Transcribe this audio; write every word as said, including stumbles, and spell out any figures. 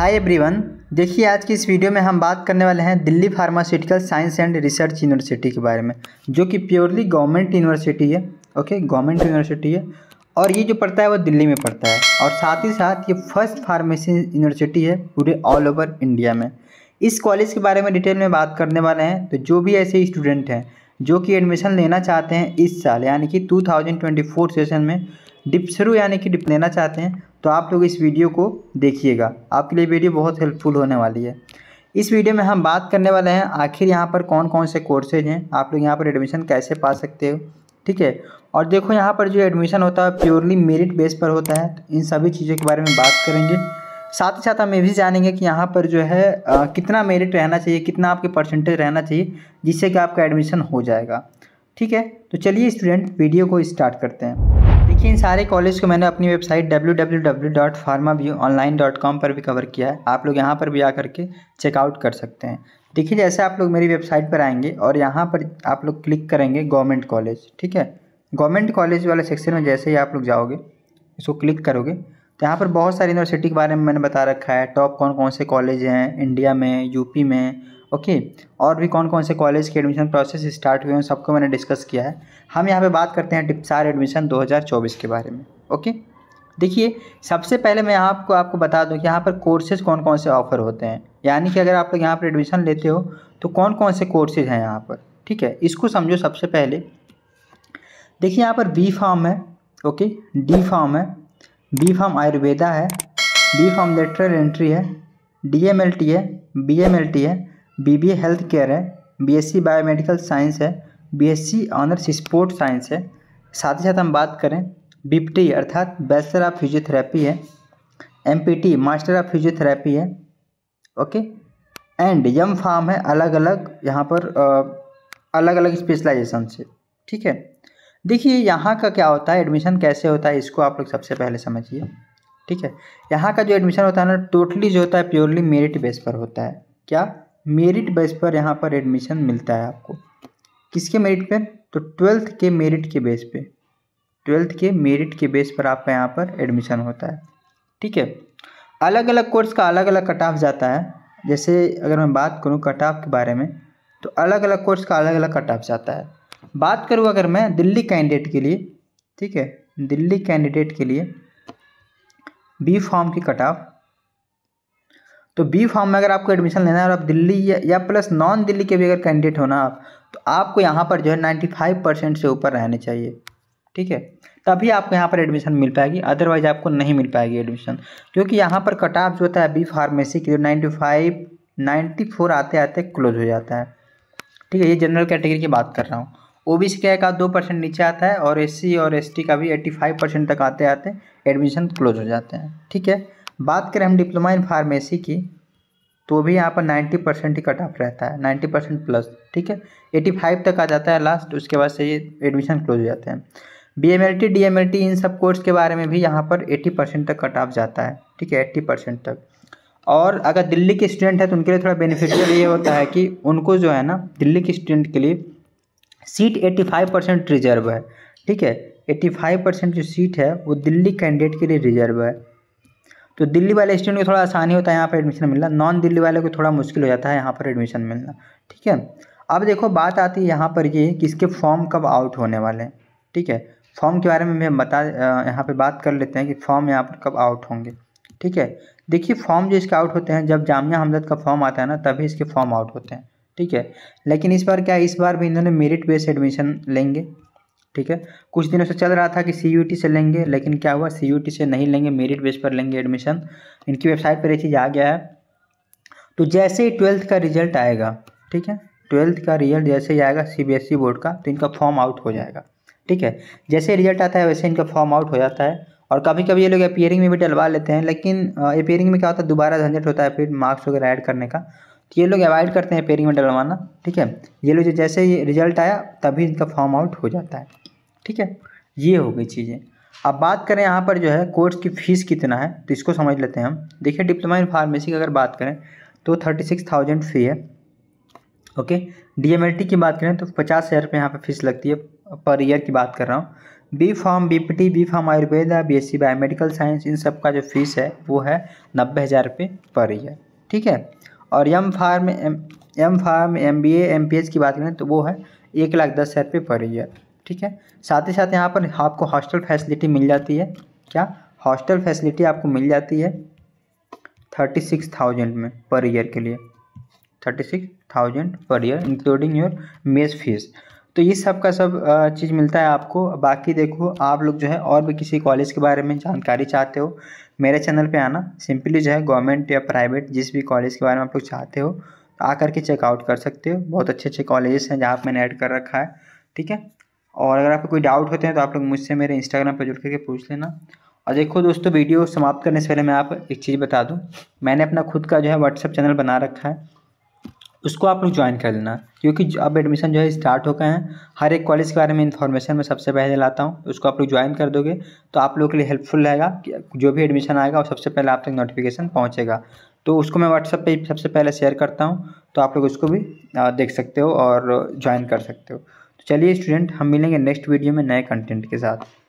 Hi everyone, देखिए आज की इस वीडियो में हम बात करने वाले हैं Delhi pharmaceutical science and research university के बारे में, जो कि प्योरली गवर्नमेंट यूनिवर्सिटी है। ओके, गवर्नमेंट यूनिवर्सिटी है और ये जो पढ़ता है वो दिल्ली में पढ़ता है और साथ ही साथ ये फर्स्ट फार्मेसी यूनिवर्सिटी है पूरे ऑल ओवर इंडिया में। इस कॉलेज के बारे में डिटेल में बात करने वाले हैं, तो जो भी ऐसे स्टूडेंट हैं जो कि एडमिशन लेना चाहते हैं इस साल यानी कि दो हज़ार चौबीस सेशन में डिप्सरू यानी कि डिप लेना चाहते हैं, तो आप लोग इस वीडियो को देखिएगा, आपके लिए वीडियो बहुत हेल्पफुल होने वाली है। इस वीडियो में हम बात करने वाले हैं आखिर यहाँ पर कौन कौन से कोर्सेज हैं, आप लोग यहाँ पर एडमिशन कैसे पा सकते हो, ठीक है। और देखो यहाँ पर जो एडमिशन होता है प्योरली मेरिट बेस पर होता है, तो इन सभी चीज़ों के बारे में बात करेंगे। साथ ही साथ हम ये भी जानेंगे कि यहाँ पर जो है आ, कितना मेरिट रहना चाहिए, कितना आपके परसेंटेज रहना चाहिए जिससे कि आपका एडमिशन हो जाएगा, ठीक है। तो चलिए स्टूडेंट वीडियो को स्टार्ट करते हैं। देखिए इन सारे कॉलेज को मैंने अपनी website W W W dot pharma view online dot com पर भी कवर किया है, आप लोग यहाँ पर भी आकर के चेकआउट कर सकते हैं। देखिए जैसे आप लोग मेरी वेबसाइट पर आएँगे और यहाँ पर आप लोग क्लिक करेंगे गवर्नमेंट कॉलेज, ठीक है। गवर्नमेंट कॉलेज वाले सेक्शन में जैसे ही आप लोग जाओगे, इसको क्लिक करोगे तो यहाँ पर बहुत सारी यूनिवर्सिटी के बारे में मैंने बता रखा है, टॉप कौन कौन से कॉलेज हैं इंडिया में, यूपी में, ओके, और भी कौन कौन से कॉलेज के एडमिशन प्रोसेस स्टार्ट हुए हैं, सबको मैंने डिस्कस किया है। हम यहाँ पे बात करते हैं डिप्सार एडमिशन दो हज़ार चौबीस के बारे में। ओके, देखिए सबसे पहले मैं आपको आपको बता दूँ कि यहाँ पर कोर्सेज़ कौन कौन से ऑफ़र होते हैं, यानी कि अगर आप लोग यहाँ पर एडमिशन लेते हो तो कौन कौन से कोर्सेज़ हैं यहाँ पर, ठीक है। इसको समझो सबसे पहले। देखिए यहाँ पर बी फार्म है, ओके, डी फार्म है, बी फार्म आयुर्वेदा है, बी फार्म लेटरल एंट्री है, डी एम एल टी है, बी एम एल टी है, B B A health care है, B S C biomedical science है, B S C honours sport science है। साथ ही साथ हम बात करें बीपटी अर्थात बैचलर ऑफ फिजियोथेरेपी है, M P T master of physiotherapy है, ओके, एंड यम फार्म है, अलग अलग यहाँ पर अलग अलग स्पेशलाइजेशन से, ठीक है। देखिए यहाँ का क्या होता है, एडमिशन कैसे होता है, इसको आप लोग सबसे पहले समझिए, ठीक है। यहाँ का जो एडमिशन होता है ना टोटली जो होता है प्योरली मेरिट बेस पर होता है। क्या मेरिट बेस पर यहाँ पर एडमिशन मिलता है आपको, किसके मेरिट पर, तो ट्वेल्थ के मेरिट के बेस पे, ट्वेल्थ के मेरिट के बेस पर आपका यहाँ पर एडमिशन होता है, ठीक है। अलग अलग कोर्स का अलग अलग कट ऑफ जाता है, जैसे अगर मैं बात करूँ कट ऑफ के बारे में तो अलग अलग कोर्स का अलग अलग कट ऑफ जाता है। बात करूँ अगर मैं दिल्ली कैंडिडेट के लिए, ठीक है, दिल्ली कैंडिडेट के लिए बी फॉर्म की कट ऑफ, तो बी फॉर्म में अगर आपको एडमिशन लेना है और आप दिल्ली या, या प्लस नॉन दिल्ली के भी अगर कैंडिडेट हो ना आप, तो आपको यहाँ पर जो है नाइन्टी फाइव परसेंट से ऊपर रहने चाहिए, ठीक है, तभी आपको यहाँ पर एडमिशन मिल पाएगी, अदरवाइज आपको नहीं मिल पाएगी एडमिशन। क्योंकि यहाँ पर कट ऑफ जो होता है बी फार्मेसी के नाइन्टी फाइव नाइन्टी फोर आते आते क्लोज हो जाता है, ठीक है। ये जनरल कैटेगरी की बात कर रहा हूँ। ओबीसी का एक दो परसेंट नीचे आता है और एससी और एसटी का भी पचासी परसेंट तक आते आते एडमिशन क्लोज हो जाते हैं, ठीक है। बात करें हम डिप्लोमा इन फार्मेसी की, तो भी यहाँ पर नब्बे परसेंट ही कट ऑफ रहता है, नब्बे परसेंट प्लस, ठीक है, पचासी तक आ जाता है लास्ट, उसके बाद से ये एडमिशन क्लोज हो जाते हैं। B M L T D M L T इन सब कोर्स के बारे में भी यहाँ पर अस्सी परसेंट तक कट ऑफ जाता है, ठीक है, अस्सी परसेंट तक। और अगर दिल्ली के स्टूडेंट है तो उनके लिए थोड़ा बेनिफिशियल ये होता है कि उनको जो है ना दिल्ली के स्टूडेंट के लिए सीट पचासी परसेंट रिजर्व है, ठीक है, पचासी परसेंट जो सीट है वो दिल्ली कैंडिडेट के लिए रिजर्व है। तो दिल्ली वाले स्टूडेंट को थोड़ा आसानी होता है यहाँ पर एडमिशन मिलना, नॉन दिल्ली वाले को थोड़ा मुश्किल हो जाता है यहाँ पर एडमिशन मिलना, ठीक है। अब देखो बात आती है यहाँ पर ये कि इसके फॉर्म कब आउट होने वाले हैं, ठीक है। फॉर्म के बारे में हम बता यहाँ पर बात कर लेते हैं कि फॉर्म यहाँ पर कब आउट होंगे, ठीक है। देखिए फॉर्म जो इसके आउट होते हैं जब जामिया हमदर्द का फॉर्म आता है ना तभी इसके फॉर्म आउट होते हैं, ठीक है। लेकिन इस बार क्या, इस बार भी इन्होंने मेरिट बेस एडमिशन लेंगे, ठीक है। कुछ दिनों से चल रहा था कि सी यू टी से लेंगे, लेकिन क्या हुआ सी यू टी से नहीं लेंगे, मेरिट बेस पर लेंगे एडमिशन। इनकी वेबसाइट पर ये चीज़ आ गया है। तो जैसे ही ट्वेल्थ का रिजल्ट आएगा, ठीक है, ट्वेल्थ का रिजल्ट जैसे ही आएगा C B S E board का, तो इनका फॉर्म आउट हो जाएगा, ठीक है। जैसे रिजल्ट आता है वैसे इनका फॉर्म आउट हो जाता है। और कभी कभी ये लोग अपीयरिंग में भी डलवा लेते हैं, लेकिन अपीयरिंग में क्या होता है दोबारा झंझट होता है फिर मार्क्स वगैरह ऐड करने का, तो ये लोग अवॉइड करते हैं अपीयरिंग में डलवाना, ठीक है। ये लोग जैसे ही रिजल्ट आया तभी इनका फॉर्म आउट हो जाता है, ठीक है। ये हो गई चीज़ें। अब बात करें यहाँ पर जो है कोर्स की फ़ीस कितना है, तो इसको समझ लेते हैं हम। देखिए डिप्लोमा इन फार्मेसी की अगर बात करें तो थर्टी सिक्स थाउजेंड फ़ी है, okay. D M L T की बात करें तो पचास हज़ार रुपये यहाँ पर फीस लगती है, पर ईयर की बात कर रहा हूँ। B pharm B P T B pharm Ayurveda B S C biomedical science इन सब का जो फीस है वो है नब्बे हज़ार रुपये पर ईयर, ठीक है। और M pharm M pharm M B A M P H की बात करें तो वो है एक लाख दस हज़ार रुपये पर ईयर, ठीक है। साथ ही साथ यहाँ पर आपको हॉस्टल फैसिलिटी मिल जाती है, क्या हॉस्टल फैसिलिटी आपको मिल जाती है थर्टी सिक्स थाउजेंड में पर ईयर के लिए, thirty six thousand per year including your mess fees. तो ये सब का सब चीज़ मिलता है आपको। बाकी देखो आप लोग जो है और भी किसी कॉलेज के बारे में जानकारी चाहते हो मेरे चैनल पे आना, सिंपली जो है गवर्नमेंट या प्राइवेट जिस भी कॉलेज के बारे में आप लोग चाहते हो तो आ करके चेकआउट कर सकते हो। बहुत अच्छे अच्छे कॉलेजेस हैं जहाँ पर मैंने ऐड कर रखा है, ठीक है। और अगर आपको कोई डाउट होते हैं तो आप लोग मुझसे मेरे इंस्टाग्राम पर जुड़ करके पूछ लेना। और देखो दोस्तों, वीडियो समाप्त करने से पहले मैं आप एक चीज़ बता दूँ, मैंने अपना खुद का जो है व्हाट्सअप चैनल बना रखा है, उसको आप लोग ज्वाइन कर लेना, क्योंकि अब एडमिशन जो है स्टार्ट हो गए हैं। हर एक कॉलेज के बारे में इन्फॉर्मेशन मैं सबसे पहले लाता हूँ, उसको आप लोग ज्वाइन कर दोगे तो आप लोग के लिए हेल्पफुल रहेगा कि जो भी एडमिशन आएगा वो सबसे पहले आप तक नोटिफिकेशन पहुँचेगा। तो उसको मैं व्हाट्सएप पे सबसे पहले शेयर करता हूँ, तो आप लोग उसको भी देख सकते हो और ज्वाइन कर सकते हो। तो चलिए स्टूडेंट, हम मिलेंगे नेक्स्ट वीडियो में नए कंटेंट के साथ।